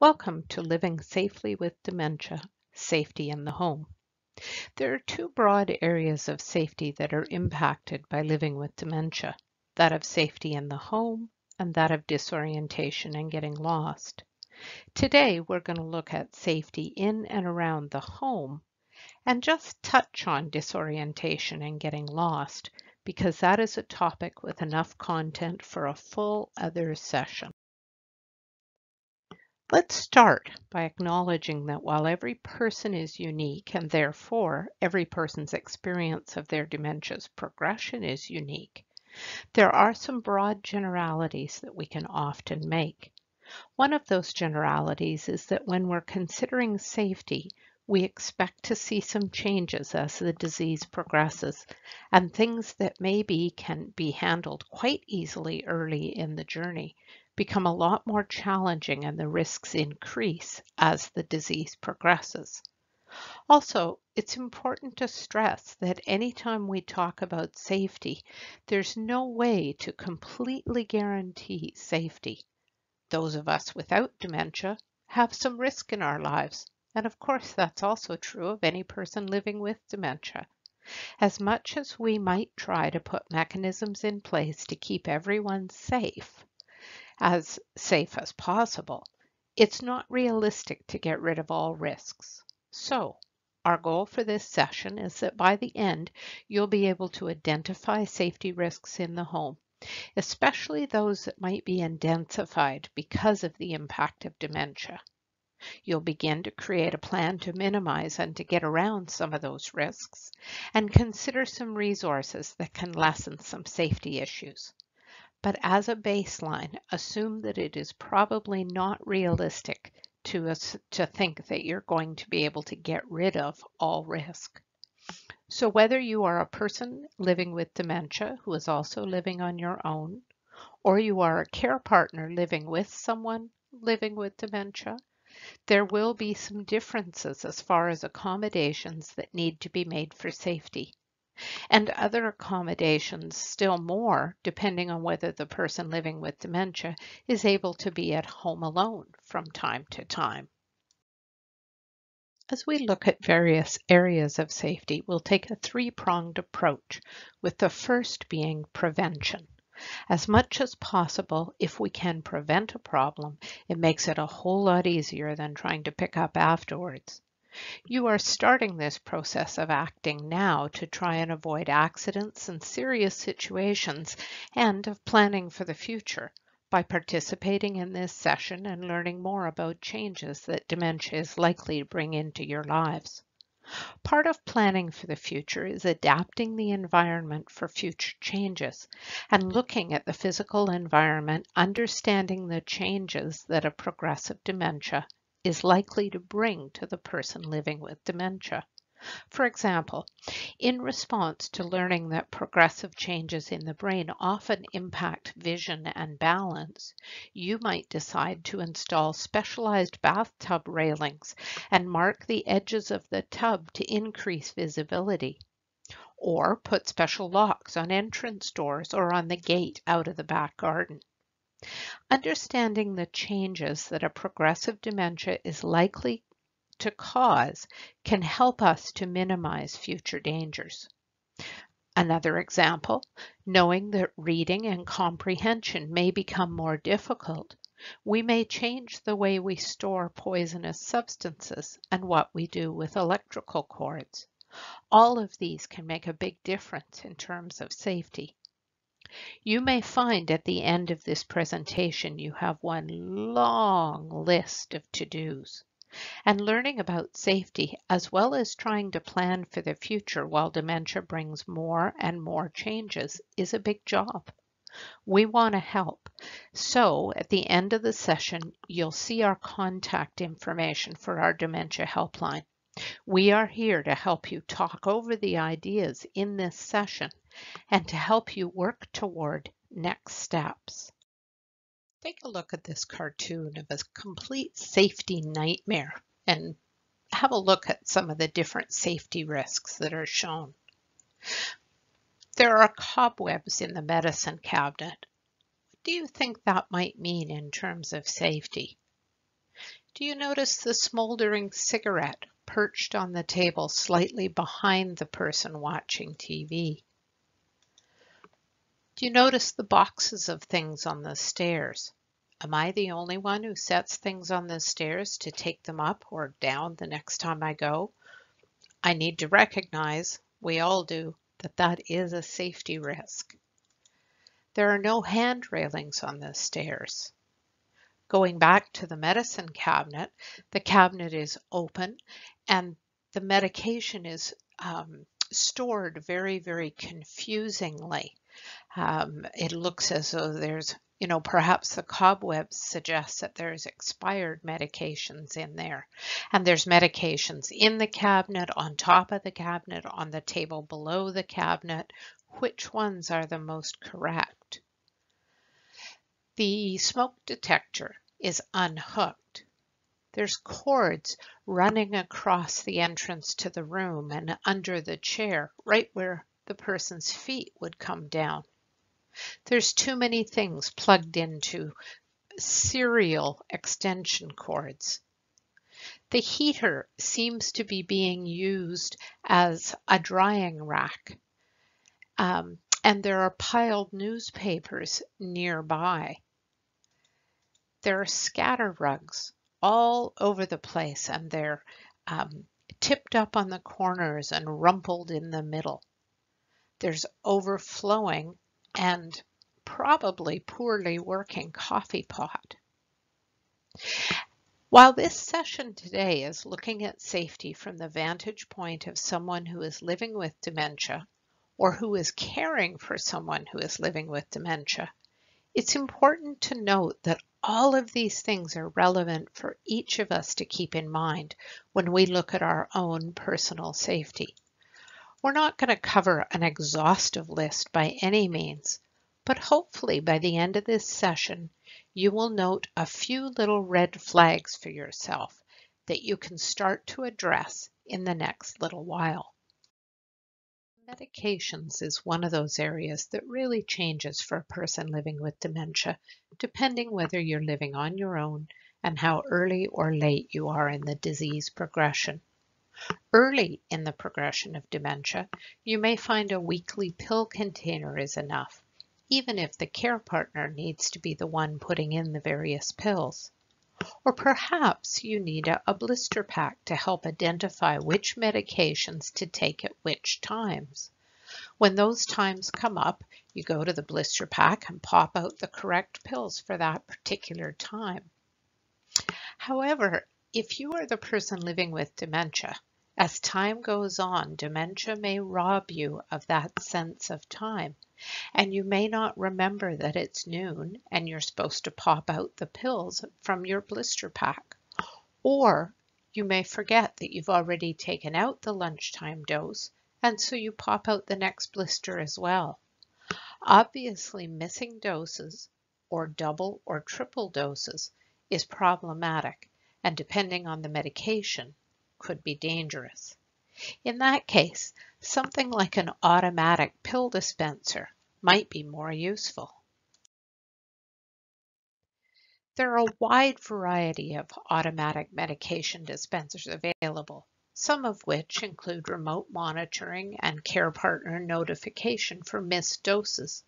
Welcome to Living Safely with Dementia, Safety in the Home. There are two broad areas of safety that are impacted by living with dementia, that of safety in the home and that of disorientation and getting lost. Today, we're going to look at safety in and around the home and just touch on disorientation and getting lost because that is a topic with enough content for a full other session. Let's start by acknowledging that while every person is unique and therefore every person's experience of their dementia's progression is unique, there are some broad generalities that we can often make. One of those generalities is that when we're considering safety, we expect to see some changes as the disease progresses and things that maybe can be handled quite easily early in the journey become a lot more challenging and the risks increase as the disease progresses. Also, it's important to stress that anytime we talk about safety, there's no way to completely guarantee safety. Those of us without dementia have some risk in our lives, and of course that's also true of any person living with dementia. As much as we might try to put mechanisms in place to keep everyone safe, as safe as possible, it's not realistic to get rid of all risks. So, our goal for this session is that by the end, you'll be able to identify safety risks in the home, especially those that might be intensified because of the impact of dementia. You'll begin to create a plan to minimize and to get around some of those risks and consider some resources that can lessen some safety issues. But as a baseline, assume that it is probably not realistic to think that you're going to be able to get rid of all risk. So whether you are a person living with dementia who is also living on your own, or you are a care partner living with someone living with dementia, there will be some differences as far as accommodations that need to be made for safety, and other accommodations still more, depending on whether the person living with dementia is able to be at home alone from time to time. As we look at various areas of safety, we'll take a three-pronged approach, with the first being prevention. As much as possible, if we can prevent a problem, it makes it a whole lot easier than trying to pick up afterwards. You are starting this process of acting now to try and avoid accidents and serious situations and of planning for the future by participating in this session and learning more about changes that dementia is likely to bring into your lives. Part of planning for the future is adapting the environment for future changes and looking at the physical environment, understanding the changes that a progressive dementia is likely to bring to the person living with dementia. For example, in response to learning that progressive changes in the brain often impact vision and balance, you might decide to install specialized bathtub railings and mark the edges of the tub to increase visibility, or put special locks on entrance doors or on the gate out of the back garden. Understanding the changes that a progressive dementia is likely to cause can help us to minimize future dangers. Another example, knowing that reading and comprehension may become more difficult, we may change the way we store poisonous substances and what we do with electrical cords. All of these can make a big difference in terms of safety. You may find at the end of this presentation you have one long list of to-dos, and learning about safety as well as trying to plan for the future while dementia brings more and more changes is a big job. We want to help, so at the end of the session you'll see our contact information for our Dementia Helpline. We are here to help you talk over the ideas in this session and to help you work toward next steps. Take a look at this cartoon of a complete safety nightmare and have a look at some of the different safety risks that are shown. There are cobwebs in the medicine cabinet. What do you think that might mean in terms of safety? Do you notice the smoldering cigarette perched on the table slightly behind the person watching TV? Do you notice the boxes of things on the stairs? Am I the only one who sets things on the stairs to take them up or down the next time I go? I need to recognize, we all do, that that is a safety risk. There are no hand railings on the stairs. Going back to the medicine cabinet, the cabinet is open and the medication is stored very, very confusingly. It looks as though there's, perhaps the cobwebs suggest that there's expired medications in there. And there's medications in the cabinet, on top of the cabinet, on the table below the cabinet. Which ones are the most correct? The smoke detector is unhooked. There's cords running across the entrance to the room and under the chair, right where the person's feet would come down. There's too many things plugged into serial extension cords. The heater seems to be being used as a drying rack. And there are piled newspapers nearby. There are scatter rugs all over the place, and they're tipped up on the corners and rumpled in the middle. There's overflowing and probably poorly working coffee pot. While this session today is looking at safety from the vantage point of someone who is living with dementia, or who is caring for someone who is living with dementia, it's important to note that all of these things are relevant for each of us to keep in mind when we look at our own personal safety. We're not going to cover an exhaustive list by any means, but hopefully by the end of this session, you will note a few little red flags for yourself that you can start to address in the next little while. Medications is one of those areas that really changes for a person living with dementia, depending whether you're living on your own and how early or late you are in the disease progression. Early in the progression of dementia, you may find a weekly pill container is enough, even if the care partner needs to be the one putting in the various pills. Or perhaps you need a blister pack to help identify which medications to take at which times. When those times come up, you go to the blister pack and pop out the correct pills for that particular time. However, if you are the person living with dementia, as time goes on, dementia may rob you of that sense of time, and you may not remember that it's noon and you're supposed to pop out the pills from your blister pack. Or you may forget that you've already taken out the lunchtime dose, and so you pop out the next blister as well. Obviously, missing doses or double or triple doses is problematic, and depending on the medication, could be dangerous. In that case, something like an automatic pill dispenser might be more useful. There are a wide variety of automatic medication dispensers available, some of which include remote monitoring and care partner notification for missed doses.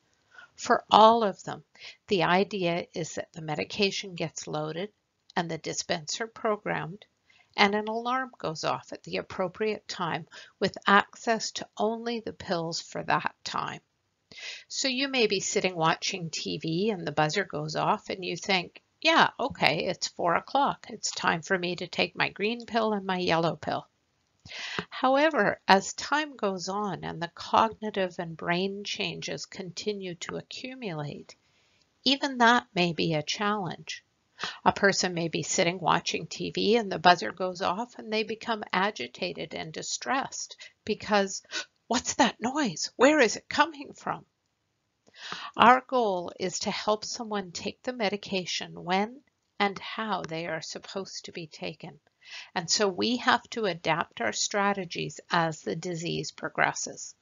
For all of them, the idea is that the medication gets loaded and the dispenser programmed, and an alarm goes off at the appropriate time with access to only the pills for that time. So you may be sitting watching TV and the buzzer goes off and you think, yeah, okay, it's 4 o'clock. It's time for me to take my green pill and my yellow pill. However, as time goes on and the cognitive and brain changes continue to accumulate, even that may be a challenge. A person may be sitting watching TV and the buzzer goes off and they become agitated and distressed because, what's that noise? Where is it coming from? Our goal is to help someone take the medication when and how they are supposed to be taken. And so we have to adapt our strategies as the disease progresses.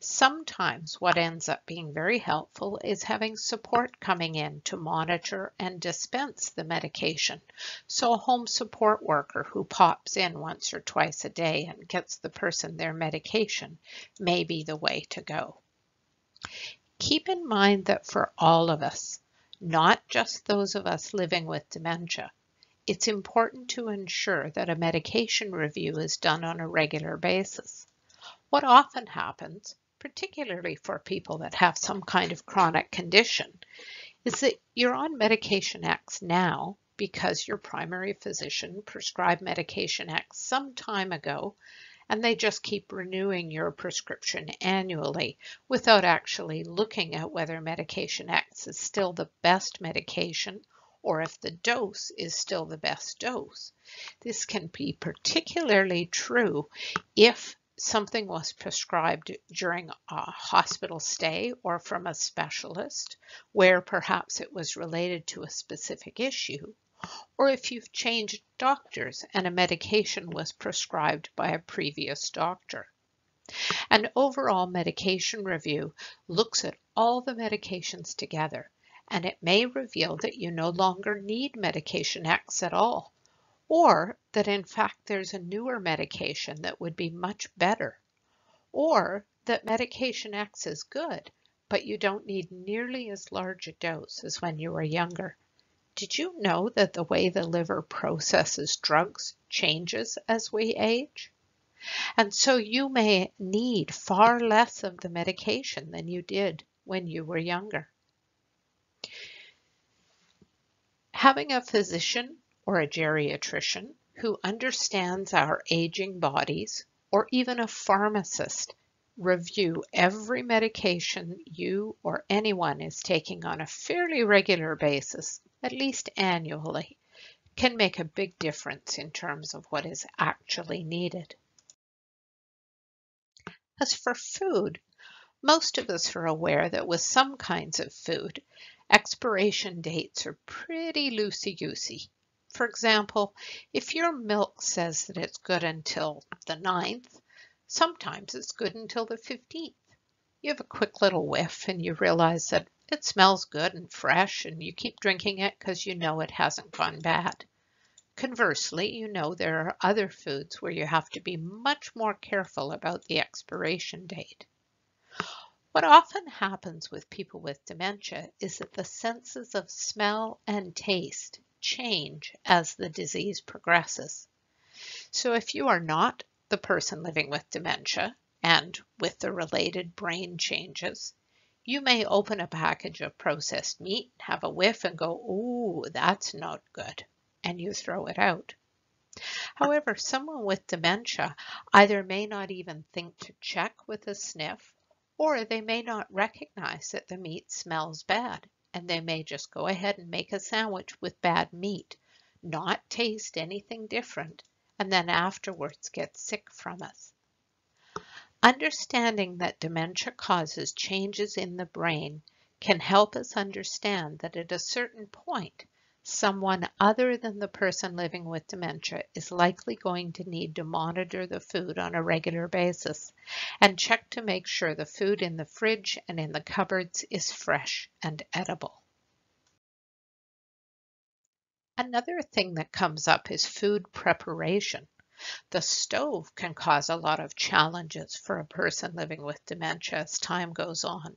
Sometimes what ends up being very helpful is having support coming in to monitor and dispense the medication. So a home support worker who pops in once or twice a day and gets the person their medication may be the way to go. Keep in mind that for all of us, not just those of us living with dementia, it's important to ensure that a medication review is done on a regular basis. What often happens, particularly for people that have some kind of chronic condition, is that you're on medication X now because your primary physician prescribed medication X some time ago, and they just keep renewing your prescription annually without actually looking at whether medication X is still the best medication or if the dose is still the best dose. This can be particularly true if something was prescribed during a hospital stay or from a specialist, where perhaps it was related to a specific issue, or if you've changed doctors and a medication was prescribed by a previous doctor. An overall medication review looks at all the medications together, and it may reveal that you no longer need medication X at all, or that in fact there's a newer medication that would be much better, or that medication X is good, but you don't need nearly as large a dose as when you were younger. Did you know that the way the liver processes drugs changes as we age? And so you may need far less of the medication than you did when you were younger. Having a physician or a geriatrician who understands our aging bodies, or even a pharmacist, review every medication you or anyone is taking on a fairly regular basis, at least annually, can make a big difference in terms of what is actually needed. As for food, most of us are aware that with some kinds of food, expiration dates are pretty loosey-goosey. For example, if your milk says that it's good until the 9th, sometimes it's good until the 15th. You have a quick little whiff and you realize that it smells good and fresh and you keep drinking it because you know it hasn't gone bad. Conversely, you know there are other foods where you have to be much more careful about the expiration date. What often happens with people with dementia is that the senses of smell and taste change as the disease progresses. So if you are not the person living with dementia and with the related brain changes, you may open a package of processed meat, have a whiff and go, "Ooh, that's not good," and you throw it out. However, someone with dementia either may not even think to check with a sniff, or they may not recognize that the meat smells bad, and they may just go ahead and make a sandwich with bad meat, not taste anything different, and then afterwards get sick from us. Understanding that dementia causes changes in the brain can help us understand that at a certain point, someone other than the person living with dementia is likely going to need to monitor the food on a regular basis and check to make sure the food in the fridge and in the cupboards is fresh and edible. Another thing that comes up is food preparation. The stove can cause a lot of challenges for a person living with dementia as time goes on.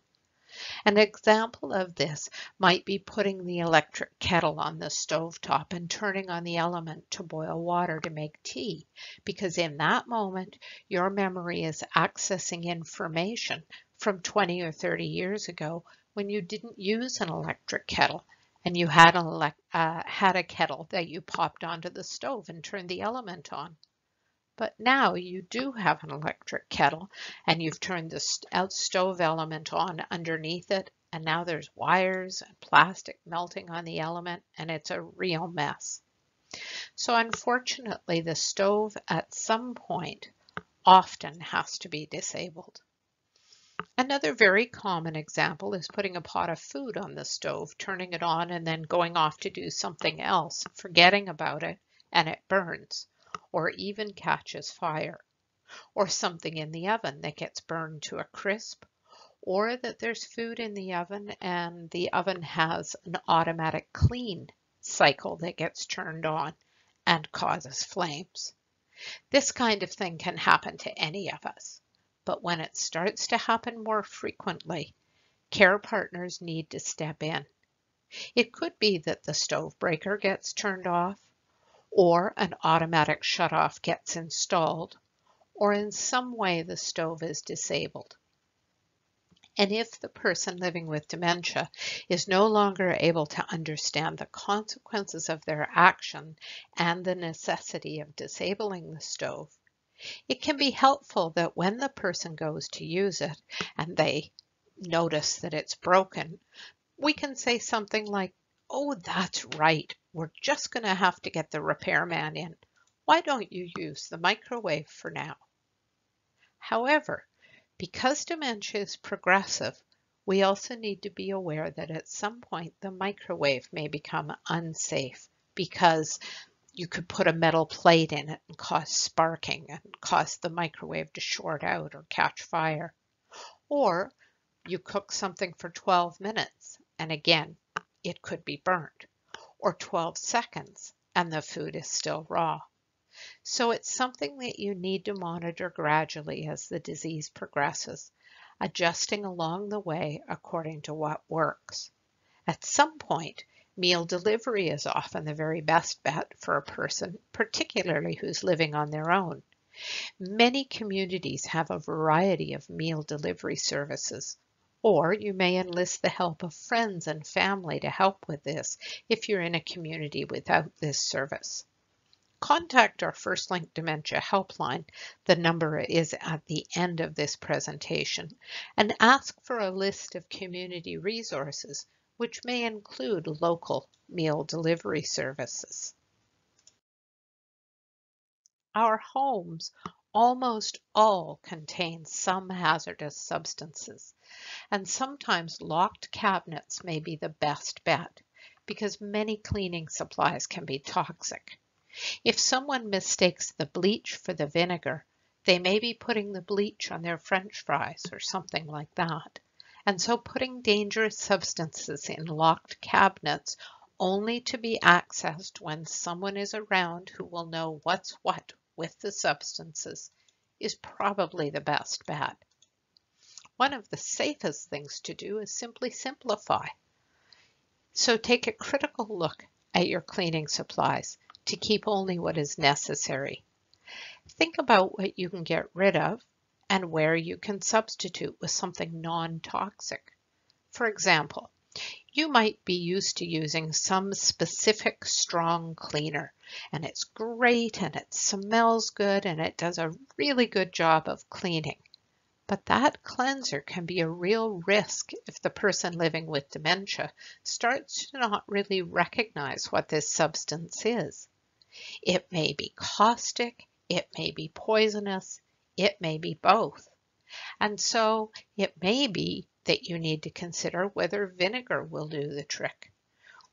An example of this might be putting the electric kettle on the stovetop and turning on the element to boil water to make tea, because in that moment, your memory is accessing information from 20 or 30 years ago when you didn't use an electric kettle and you had a kettle that you popped onto the stove and turned the element on. But now you do have an electric kettle and you've turned the stove element on underneath it, and now there's wires and plastic melting on the element, and it's a real mess. So unfortunately, the stove at some point often has to be disabled. Another very common example is putting a pot of food on the stove, turning it on and then going off to do something else, forgetting about it, and it burns, or even catches fire. or something in the oven that gets burned to a crisp, or that there's food in the oven and the oven has an automatic clean cycle that gets turned on and causes flames. This kind of thing can happen to any of us, but when it starts to happen more frequently, care partners need to step in. It could be that the stove breaker gets turned off, or an automatic shutoff gets installed, or in some way the stove is disabled. And if the person living with dementia is no longer able to understand the consequences of their action and the necessity of disabling the stove, it can be helpful that when the person goes to use it and they notice that it's broken, we can say something like, "Oh, that's right, we're just going to have to get the repairman in. Why don't you use the microwave for now?" However, because dementia is progressive, we also need to be aware that at some point the microwave may become unsafe because you could put a metal plate in it and cause sparking and cause the microwave to short out or catch fire. Or you cook something for 12 minutes and again, it could be burnt, or 12 seconds and the food is still raw. So it's something that you need to monitor gradually as the disease progresses, adjusting along the way according to what works. At some point, meal delivery is often the very best bet for a person, particularly who's living on their own. Many communities have a variety of meal delivery services, or you may enlist the help of friends and family to help with this if you're in a community without this service. Contact our First Link Dementia Helpline, the number is at the end of this presentation, and ask for a list of community resources, which may include local meal delivery services. Our homes almost all contain some hazardous substances, and sometimes locked cabinets may be the best bet because many cleaning supplies can be toxic. If someone mistakes the bleach for the vinegar, they may be putting the bleach on their French fries or something like that. And so putting dangerous substances in locked cabinets only to be accessed when someone is around who will know what's what with the substances is probably the best bet. One of the safest things to do is simply simplify. So take a critical look at your cleaning supplies to keep only what is necessary. Think about what you can get rid of and where you can substitute with something non-toxic. For example, you might be used to using some specific strong cleaner, and it's great and it smells good and it does a really good job of cleaning. But that cleanser can be a real risk if the person living with dementia starts to not really recognize what this substance is. It may be caustic, it may be poisonous, it may be both. And so it may be that you need to consider whether vinegar will do the trick.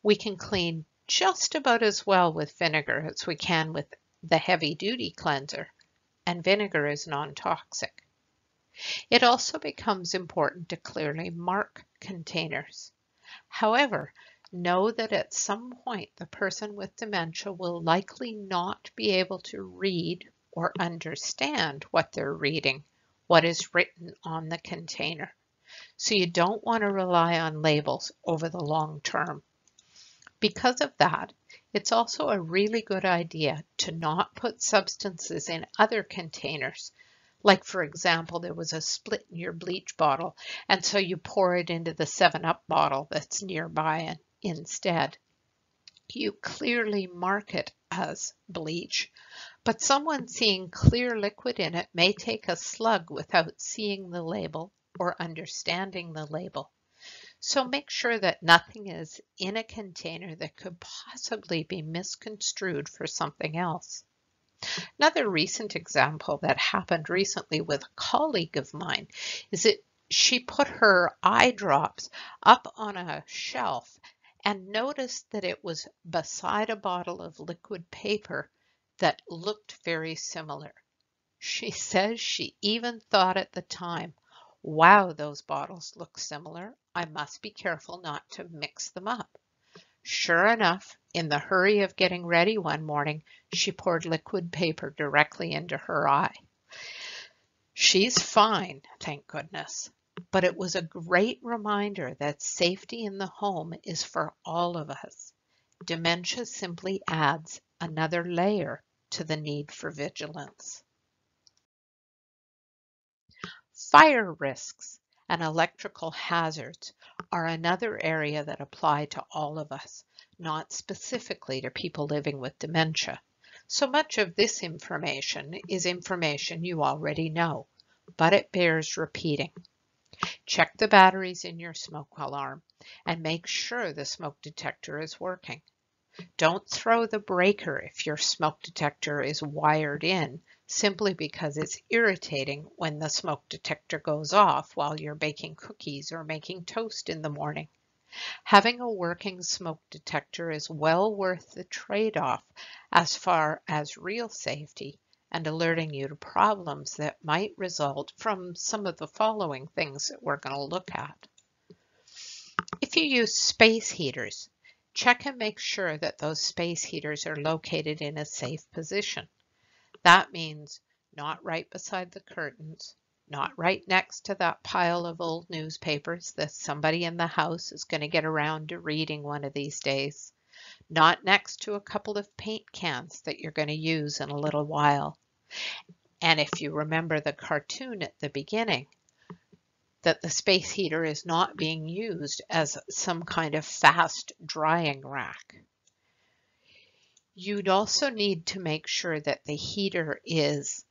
We can clean just about as well with vinegar as we can with the heavy-duty cleanser, and vinegar is non-toxic. It also becomes important to clearly mark containers. However, know that at some point the person with dementia will likely not be able to read or understand what they're reading, what is written on the container. So you don't want to rely on labels over the long term. Because of that, it's also a really good idea to not put substances in other containers. Like, for example, there was a split in your bleach bottle, and so you pour it into the 7-Up bottle that's nearby instead. You clearly mark it as bleach, but someone seeing clear liquid in it may take a slug without seeing the label or understanding the label. So make sure that nothing is in a container that could possibly be misconstrued for something else. Another recent example that happened recently with a colleague of mine is that she put her eye drops up on a shelf and noticed that it was beside a bottle of liquid paper that looked very similar. She says she even thought at the time, wow, those bottles look similar. I must be careful not to mix them up. Sure enough, in the hurry of getting ready one morning, she poured liquid paper directly into her eye. She's fine, thank goodness. But it was a great reminder that safety in the home is for all of us. Dementia simply adds another layer to the need for vigilance. Fire risks and electrical hazards are another area that apply to all of us, not specifically to people living with dementia. So much of this information is information you already know, but it bears repeating. Check the batteries in your smoke alarm and make sure the smoke detector is working. Don't throw the breaker if your smoke detector is wired in, simply because it's irritating when the smoke detector goes off while you're baking cookies or making toast in the morning. Having a working smoke detector is well worth the trade-off as far as real safety and alerting you to problems that might result from some of the following things that we're going to look at. If you use space heaters, check and make sure that those space heaters are located in a safe position. That means not right beside the curtains, not right next to that pile of old newspapers that somebody in the house is going to get around to reading one of these days, not next to a couple of paint cans that you're going to use in a little while. And if you remember the cartoon at the beginning, that the space heater is not being used as some kind of fast drying rack. You'd also need to make sure that the heater is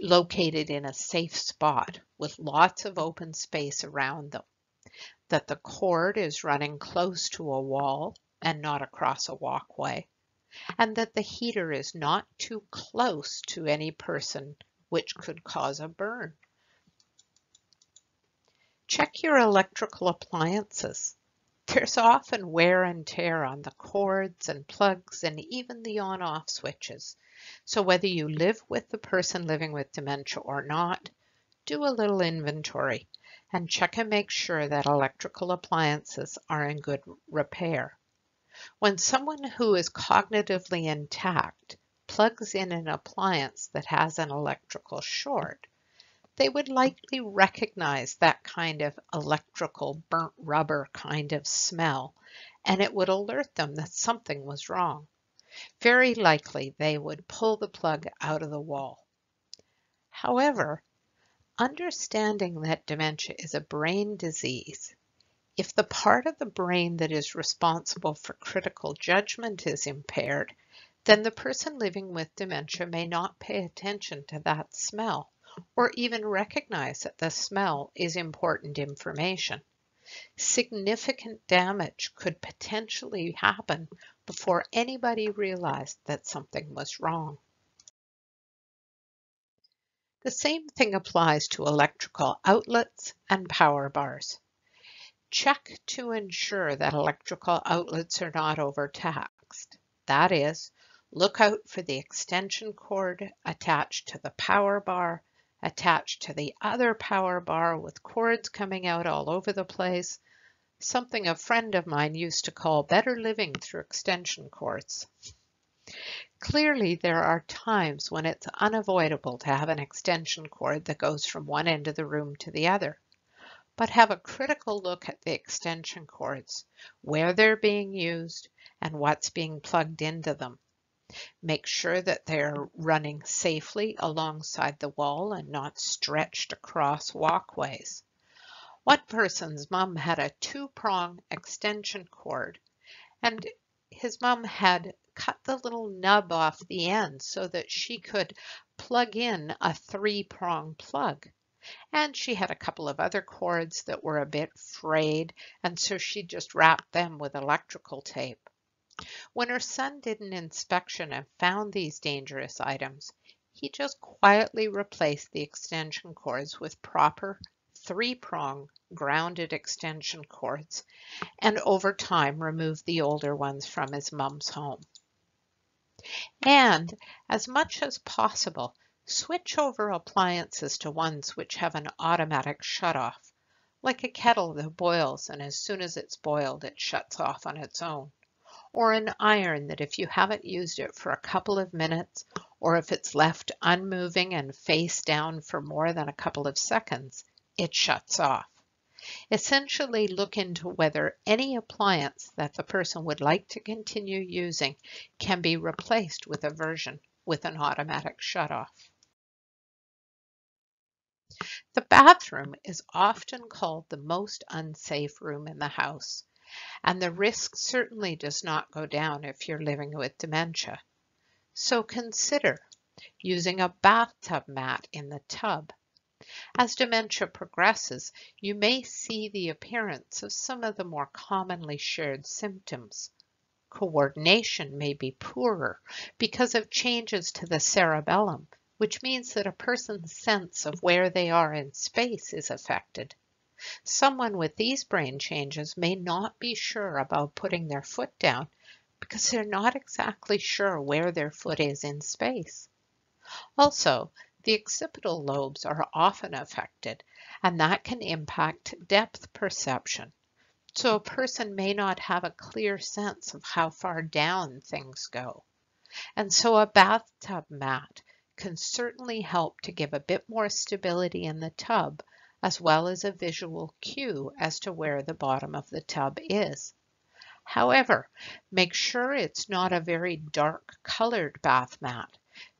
located in a safe spot with lots of open space around them, that the cord is running close to a wall and not across a walkway, and that the heater is not too close to any person, which could cause a burn. Check your electrical appliances. There's often wear and tear on the cords and plugs and even the on-off switches. So whether you live with the person living with dementia or not, do a little inventory and check and make sure that electrical appliances are in good repair. When someone who is cognitively intact plugs in an appliance that has an electrical short, they would likely recognize that kind of electrical burnt rubber kind of smell, and it would alert them that something was wrong. Very likely they would pull the plug out of the wall. However, understanding that dementia is a brain disease, if the part of the brain that is responsible for critical judgment is impaired, then the person living with dementia may not pay attention to that smell, or even recognize that the smell is important information. Significant damage could potentially happen before anybody realized that something was wrong. The same thing applies to electrical outlets and power bars. Check to ensure that electrical outlets are not overtaxed. That is, look out for the extension cord attached to the power bar, attached to the other power bar with cords coming out all over the place, something a friend of mine used to call better living through extension cords. Clearly, there are times when it's unavoidable to have an extension cord that goes from one end of the room to the other, but have a critical look at the extension cords, where they're being used and what's being plugged into them. Make sure that they're running safely alongside the wall and not stretched across walkways. One person's mum had a two-prong extension cord, and his mum had cut the little nub off the end so that she could plug in a three-prong plug. And she had a couple of other cords that were a bit frayed, and so she just wrapped them with electrical tape. When her son did an inspection and found these dangerous items, he just quietly replaced the extension cords with proper three-prong grounded extension cords, and over time removed the older ones from his mum's home. And as much as possible, Switch over appliances to ones which have an automatic shutoff, like a kettle that boils and as soon as it's boiled it shuts off on its own, or an iron that if you haven't used it for a couple of minutes, or if it's left unmoving and face down for more than a couple of seconds, it shuts off. Essentially, look into whether any appliance that the person would like to continue using can be replaced with a version with an automatic shutoff. The bathroom is often called the most unsafe room in the house, and the risk certainly does not go down if you're living with dementia. So consider using a bathtub mat in the tub. As dementia progresses, you may see the appearance of some of the more commonly shared symptoms. Coordination may be poorer because of changes to the cerebellum, which means that a person's sense of where they are in space is affected. Someone with these brain changes may not be sure about putting their foot down because they're not exactly sure where their foot is in space. Also, the occipital lobes are often affected, and that can impact depth perception. So a person may not have a clear sense of how far down things go. And so a bathtub mat can certainly help to give a bit more stability in the tub, as well as a visual cue as to where the bottom of the tub is. However, make sure it's not a very dark colored bath mat,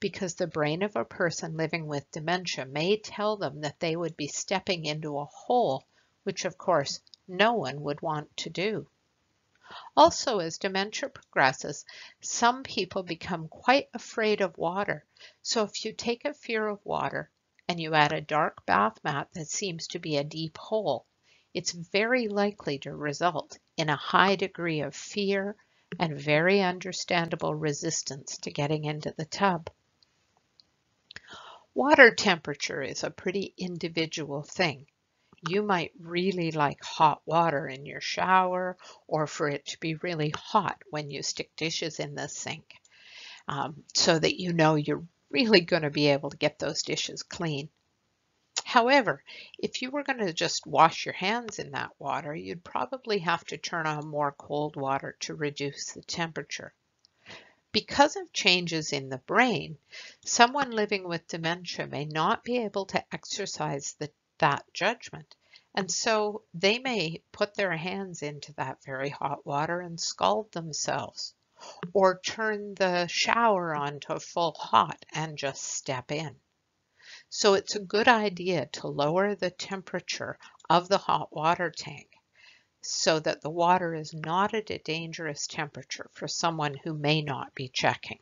because the brain of a person living with dementia may tell them that they would be stepping into a hole, which of course no one would want to do. Also, as dementia progresses, some people become quite afraid of water. So if you take a fear of water and you add a dark bath mat that seems to be a deep hole, it's very likely to result in a high degree of fear and very understandable resistance to getting into the tub. Water temperature is a pretty individual thing. You might really like hot water in your shower, or for it to be really hot when you stick dishes in the sink, so that you know you're really going to be able to get those dishes clean. However, if you were going to just wash your hands in that water, you'd probably have to turn on more cold water to reduce the temperature. Because of changes in the brain, someone living with dementia may not be able to exercise that judgment, and so they may put their hands into that very hot water and scald themselves, or turn the shower on to full hot and just step in. So it's a good idea to lower the temperature of the hot water tank so that the water is not at a dangerous temperature for someone who may not be checking.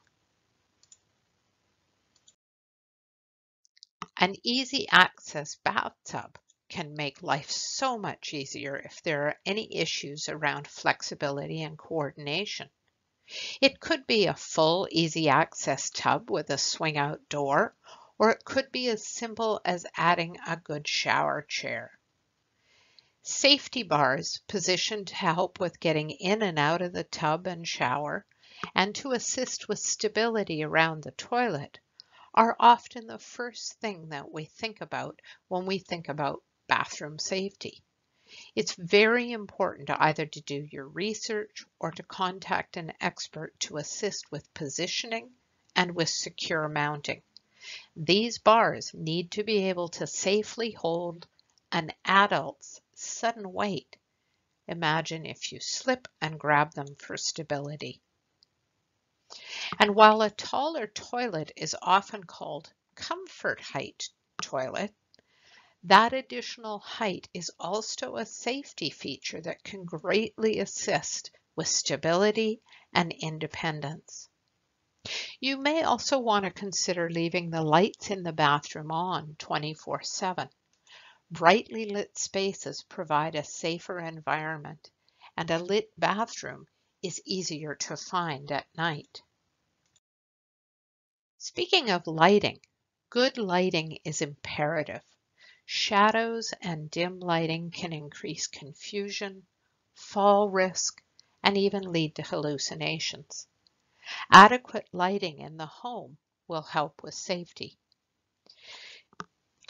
An easy access bathtub can make life so much easier if there are any issues around flexibility and coordination. It could be a full easy access tub with a swing out door, or it could be as simple as adding a good shower chair. Safety bars positioned to help with getting in and out of the tub and shower, and to assist with stability around the toilet, are often the first thing that we think about when we think about bathroom safety. It's very important either to do your research or to contact an expert to assist with positioning and with secure mounting. These bars need to be able to safely hold an adult's sudden weight. Imagine if you slip and grab them for stability. And while a taller toilet is often called comfort height toilet, that additional height is also a safety feature that can greatly assist with stability and independence. You may also want to consider leaving the lights in the bathroom on 24/7. Brightly lit spaces provide a safer environment, and a lit bathroom is easier to find at night. Speaking of lighting, good lighting is imperative. Shadows and dim lighting can increase confusion, fall risk, and even lead to hallucinations. Adequate lighting in the home will help with safety.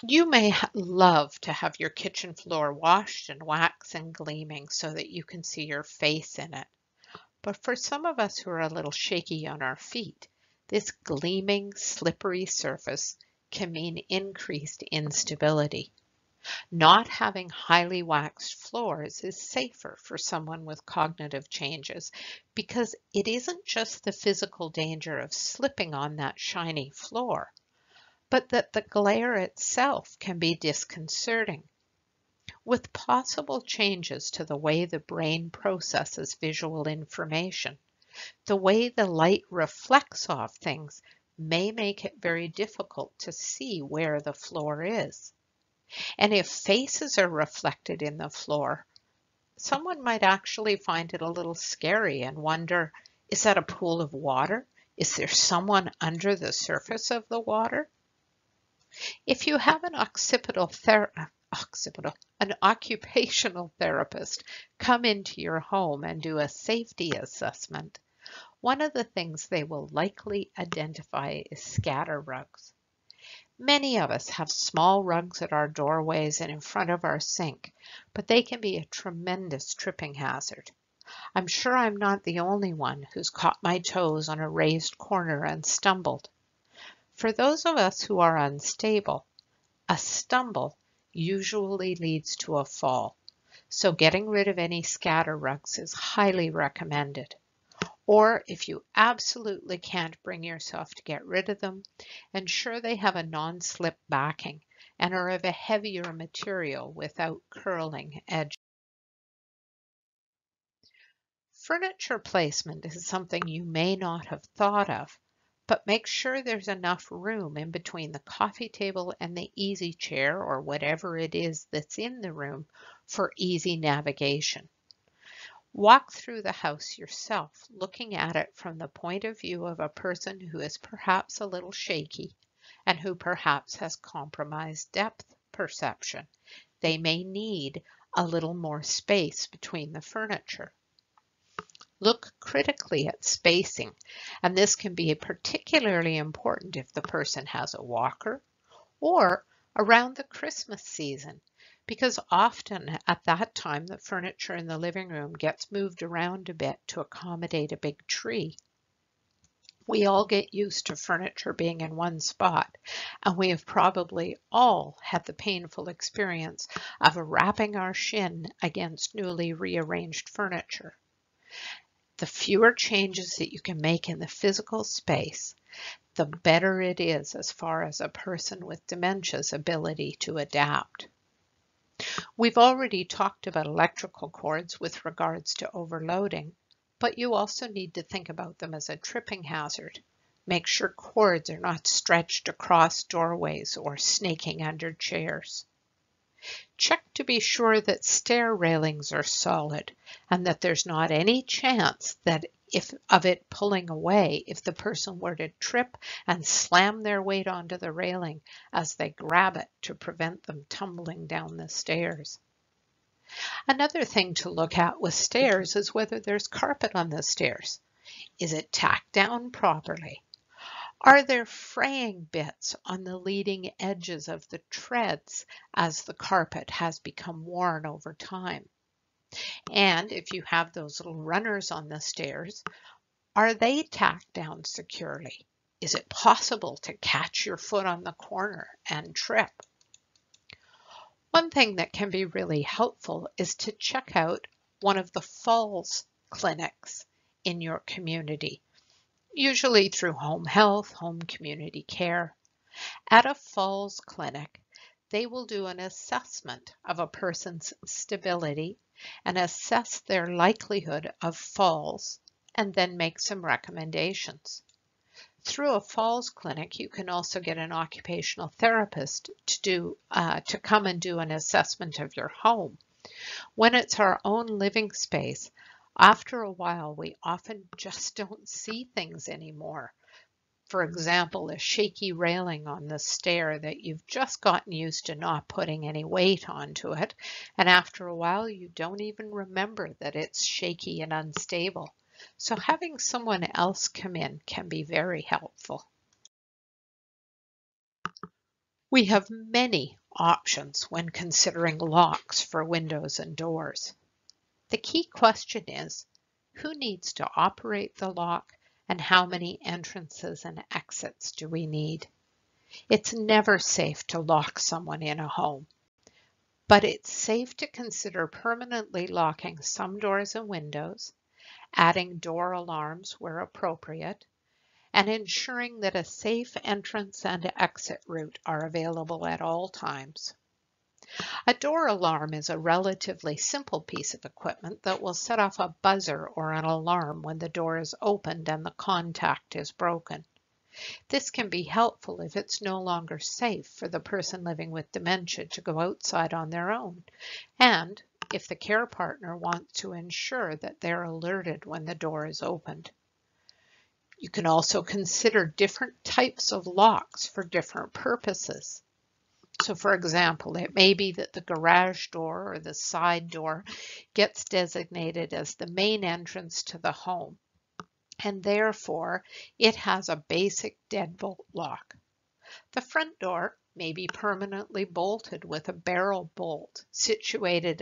You may love to have your kitchen floor washed and waxed and gleaming so that you can see your face in it. But for some of us who are a little shaky on our feet, this gleaming, slippery surface can mean increased instability. Not having highly waxed floors is safer for someone with cognitive changes because it isn't just the physical danger of slipping on that shiny floor, but that the glare itself can be disconcerting. With possible changes to the way the brain processes visual information, the way the light reflects off things may make it very difficult to see where the floor is. And if faces are reflected in the floor, someone might actually find it a little scary and wonder, is that a pool of water? Is there someone under the surface of the water? If you have an occupational therapist come into your home and do a safety assessment, one of the things they will likely identify is scatter rugs. Many of us have small rugs at our doorways and in front of our sink, but they can be a tremendous tripping hazard. I'm sure I'm not the only one who's caught my toes on a raised corner and stumbled. For those of us who are unstable, a stumble usually leads to a fall, so getting rid of any scatter rugs is highly recommended. Or if you absolutely can't bring yourself to get rid of them, ensure they have a non-slip backing and are of a heavier material without curling edges. Furniture placement is something you may not have thought of, but make sure there's enough room in between the coffee table and the easy chair or whatever it is that's in the room for easy navigation. Walk through the house yourself, looking at it from the point of view of a person who is perhaps a little shaky and who perhaps has compromised depth perception. They may need a little more space between the furniture. Look critically at spacing, and this can be particularly important if the person has a walker or around the Christmas season, because often at that time the furniture in the living room gets moved around a bit to accommodate a big tree. We all get used to furniture being in one spot, and we have probably all had the painful experience of wrapping our shin against newly rearranged furniture. The fewer changes that you can make in the physical space, the better it is as far as a person with dementia's ability to adapt. We've already talked about electrical cords with regards to overloading, but you also need to think about them as a tripping hazard. Make sure cords are not stretched across doorways or snaking under chairs. Check to be sure that stair railings are solid and that there's not any chance of it pulling away if the person were to trip and slam their weight onto the railing as they grab it to prevent them tumbling down the stairs. Another thing to look at with stairs is whether there's carpet on the stairs. Is it tacked down properly? Are there fraying bits on the leading edges of the treads as the carpet has become worn over time? And if you have those little runners on the stairs, are they tacked down securely? Is it possible to catch your foot on the corner and trip? One thing that can be really helpful is to check out one of the falls clinics in your community, usually through home health, home community care. At a falls clinic, they will do an assessment of a person's stability and assess their likelihood of falls and then make some recommendations. Through a falls clinic, you can also get an occupational therapist to come and do an assessment of your home. When it's our own living space, after a while, we often just don't see things anymore. For example, a shaky railing on the stair that you've just gotten used to not putting any weight onto it, and after a while you don't even remember that it's shaky and unstable. So having someone else come in can be very helpful. We have many options when considering locks for windows and doors. The key question is, who needs to operate the lock and how many entrances and exits do we need? It's never safe to lock someone in a home, but it's safe to consider permanently locking some doors and windows, adding door alarms where appropriate, and ensuring that a safe entrance and exit route are available at all times. A door alarm is a relatively simple piece of equipment that will set off a buzzer or an alarm when the door is opened and the contact is broken. This can be helpful if it's no longer safe for the person living with dementia to go outside on their own, and if the care partner wants to ensure that they're alerted when the door is opened. You can also consider different types of locks for different purposes. So, for example, it may be that the garage door or the side door gets designated as the main entrance to the home, and therefore it has a basic deadbolt lock. The front door may be permanently bolted with a barrel bolt situated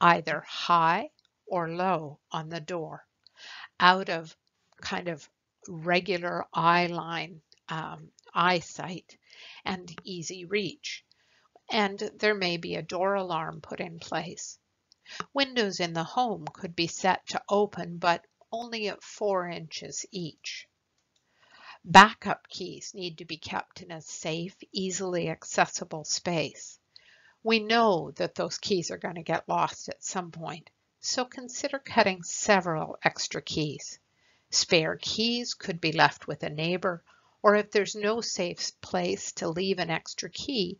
either high or low on the door, out of kind of regular eye line eyesight and easy reach, and there may be a door alarm put in place. Windows in the home could be set to open, but only at 4 inches each. Backup keys need to be kept in a safe, easily accessible space. We know that those keys are going to get lost at some point, so consider cutting several extra keys. Spare keys could be left with a neighbor, or if there's no safe place to leave an extra key,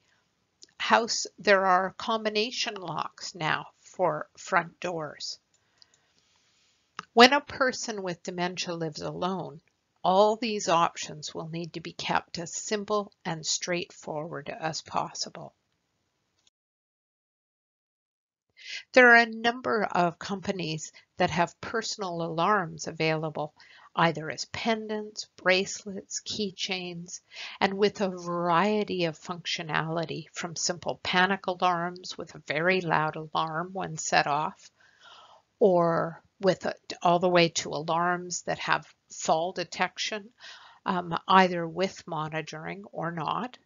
there are combination locks now for front doors. When a person with dementia lives alone, all these options will need to be kept as simple and straightforward as possible. There are a number of companies that have personal alarms available, either as pendants, bracelets, keychains, and with a variety of functionality, from simple panic alarms with a very loud alarm when set off, or with all the way to alarms that have fall detection, either with monitoring or not.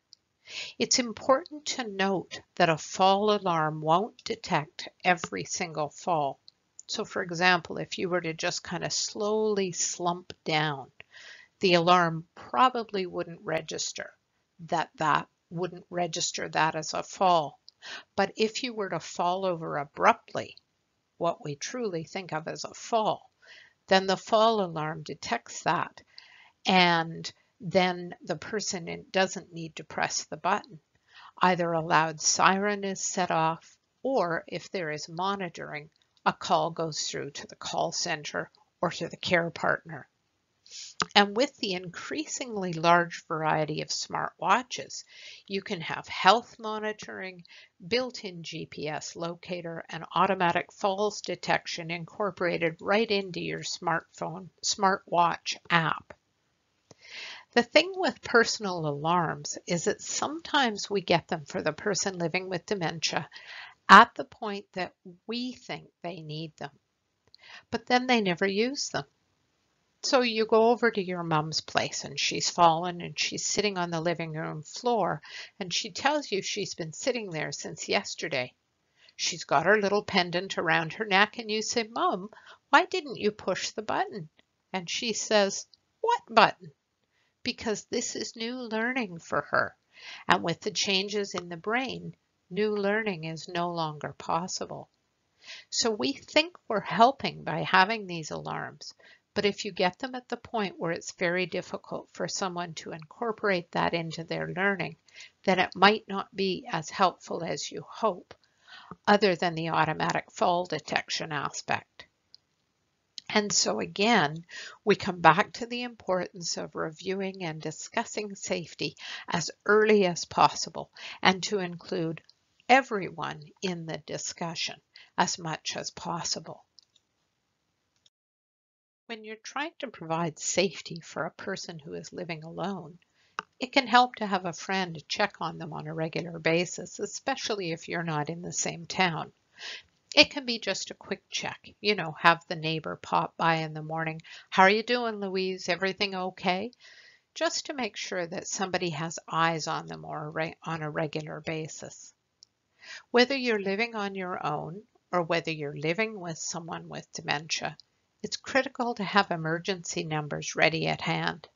It's important to note that a fall alarm won't detect every single fall. So, for example, if you were to just kind of slowly slump down, the alarm probably wouldn't register that as a fall. But if you were to fall over abruptly, what we truly think of as a fall, then the fall alarm detects that, and then the person doesn't need to press the button. Either a loud siren is set off, or if there is monitoring, a call goes through to the call center or to the care partner. And with the increasingly large variety of smartwatches, you can have health monitoring, built-in GPS locator, and automatic falls detection incorporated right into your smartwatch app. The thing with personal alarms is that sometimes we get them for the person living with dementia at the point that we think they need them, but then they never use them. So you go over to your mum's place and she's fallen and she's sitting on the living room floor, and she tells you she's been sitting there since yesterday. She's got her little pendant around her neck, and you say, "Mum, why didn't you push the button?" And she says, "What button?" Because this is new learning for her, and with the changes in the brain, new learning is no longer possible. So we think we're helping by having these alarms, but if you get them at the point where it's very difficult for someone to incorporate that into their learning, then it might not be as helpful as you hope, other than the automatic fall detection aspect. And so again, we come back to the importance of reviewing and discussing safety as early as possible, and to include everyone in the discussion as much as possible. When you're trying to provide safety for a person who is living alone, It can help to have a friend check on them on a regular basis, especially if you're not in the same town. It can be just a quick check, you know, have the neighbor pop by in the morning. How are you doing, Louise? Everything okay? Just to make sure that somebody has eyes on them or on a regular basis. Whether you're living on your own or whether you're living with someone with dementia, it's critical to have emergency numbers ready at hand.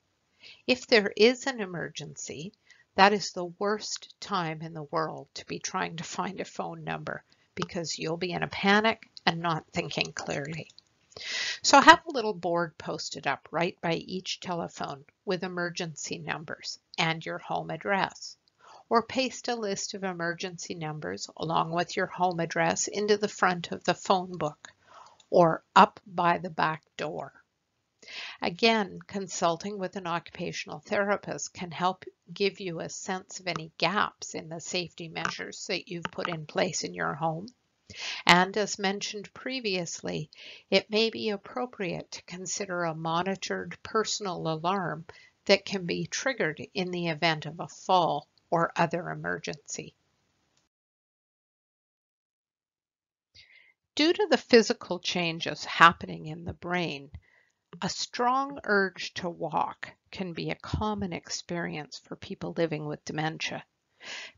If there is an emergency, that is the worst time in the world to be trying to find a phone number, because you'll be in a panic and not thinking clearly. So have a little board posted up right by each telephone with emergency numbers and your home address, or paste a list of emergency numbers along with your home address into the front of the phone book or up by the back door. Again, consulting with an occupational therapist can help give you a sense of any gaps in the safety measures that you've put in place in your home. And as mentioned previously, it may be appropriate to consider a monitored personal alarm that can be triggered in the event of a fall or other emergency. Due to the physical changes happening in the brain, a strong urge to walk can be a common experience for people living with dementia.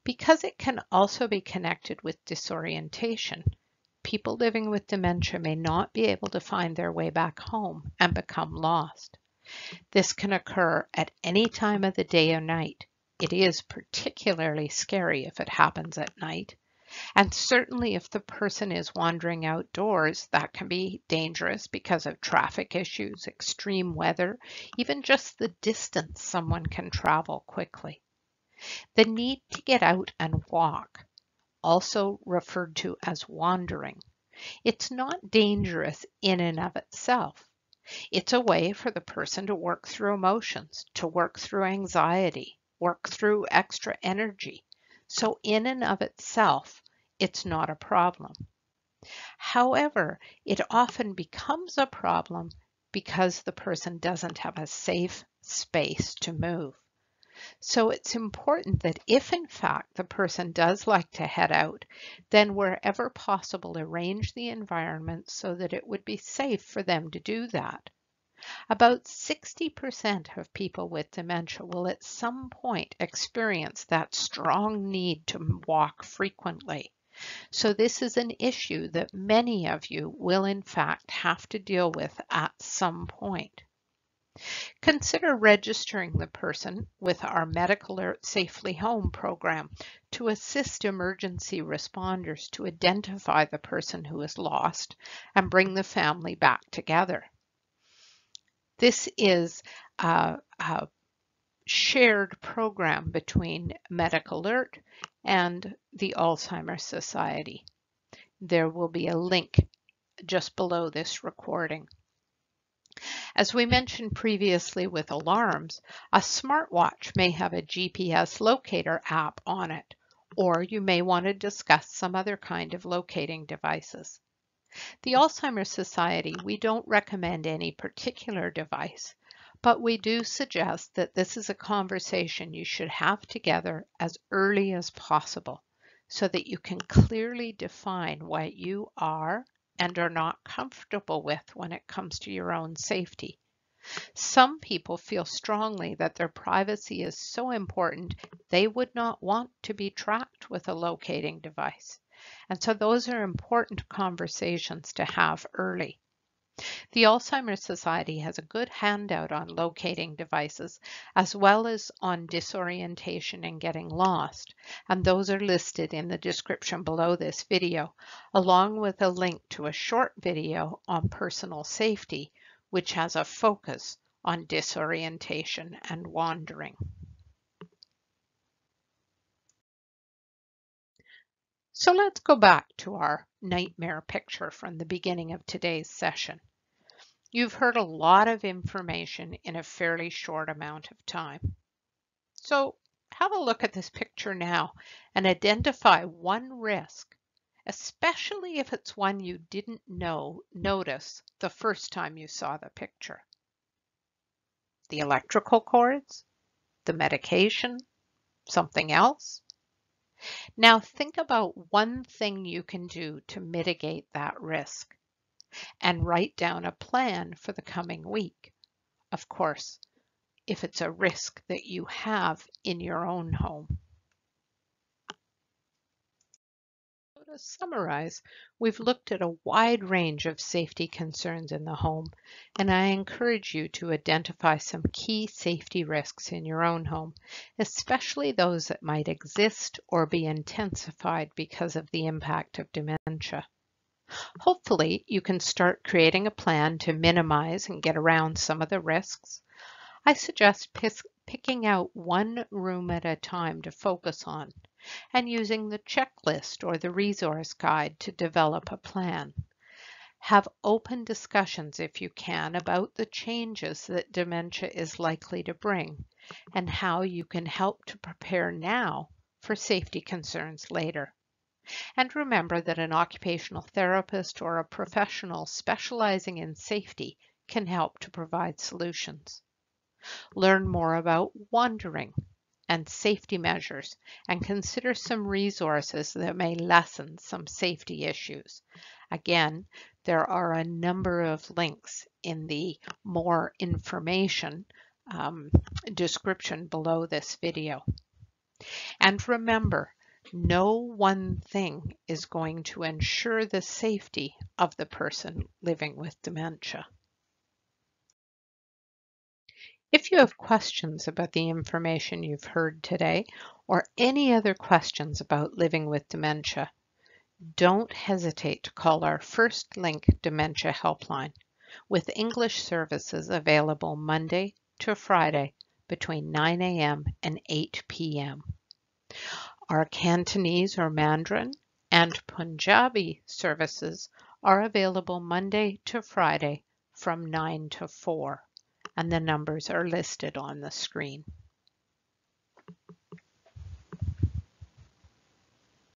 Because it can also be connected with disorientation, people living with dementia may not be able to find their way back home and become lost. This can occur at any time of the day or night. It is particularly scary if it happens at night. And certainly if the person is wandering outdoors, that can be dangerous because of traffic issues, extreme weather, even just the distance someone can travel quickly. The need to get out and walk, also referred to as wandering, it's not dangerous in and of itself. It's a way for the person to work through emotions, to work through anxiety, work through extra energy. So in and of itself, it's not a problem. However, it often becomes a problem because the person doesn't have a safe space to move. So it's important that if in fact the person does like to head out, then wherever possible, arrange the environment so that it would be safe for them to do that. About 60% of people with dementia will at some point experience that strong need to walk frequently. So this is an issue that many of you will in fact have to deal with at some point. Consider registering the person with our MedicAlert Safely Home program to assist emergency responders to identify the person who is lost and bring the family back together. This is a shared program between MedicAlert and the Alzheimer's Society. There will be a link just below this recording. As we mentioned previously with alarms, a smartwatch may have a GPS locator app on it, or you may want to discuss some other kind of locating devices. The Alzheimer's Society, we don't recommend any particular device, but we do suggest that this is a conversation you should have together as early as possible so that you can clearly define what you are and are not comfortable with when it comes to your own safety. Some people feel strongly that their privacy is so important they would not want to be tracked with a locating device. And so those are important conversations to have early. The Alzheimer's Society has a good handout on locating devices, as well as on disorientation and getting lost. And those are listed in the description below this video, along with a link to a short video on personal safety, which has a focus on disorientation and wandering. So let's go back to our nightmare picture from the beginning of today's session. You've heard a lot of information in a fairly short amount of time. So have a look at this picture now and identify one risk, especially if it's one you didn't notice the first time you saw the picture. The electrical cords, the medication, something else. Now think about one thing you can do to mitigate that risk and write down a plan for the coming week. Of course, if it's a risk that you have in your own home. To summarize, we've looked at a wide range of safety concerns in the home, and I encourage you to identify some key safety risks in your own home, especially those that might exist or be intensified because of the impact of dementia. Hopefully, you can start creating a plan to minimize and get around some of the risks. I suggest picking out one room at a time to focus on, and using the checklist or the resource guide to develop a plan. Have open discussions, if you can, about the changes that dementia is likely to bring and how you can help to prepare now for safety concerns later. And remember that an occupational therapist or a professional specializing in safety can help to provide solutions. Learn more about wandering and safety measures, and consider some resources that may lessen some safety issues. Again, there are a number of links in the more information description below this video. And remember, no one thing is going to ensure the safety of the person living with dementia. If you have questions about the information you've heard today, or any other questions about living with dementia, don't hesitate to call our First Link Dementia Helpline, with English services available Monday to Friday between 9 a.m. and 8 p.m. Our Cantonese or Mandarin and Punjabi services are available Monday to Friday from 9 to 4. And the numbers are listed on the screen.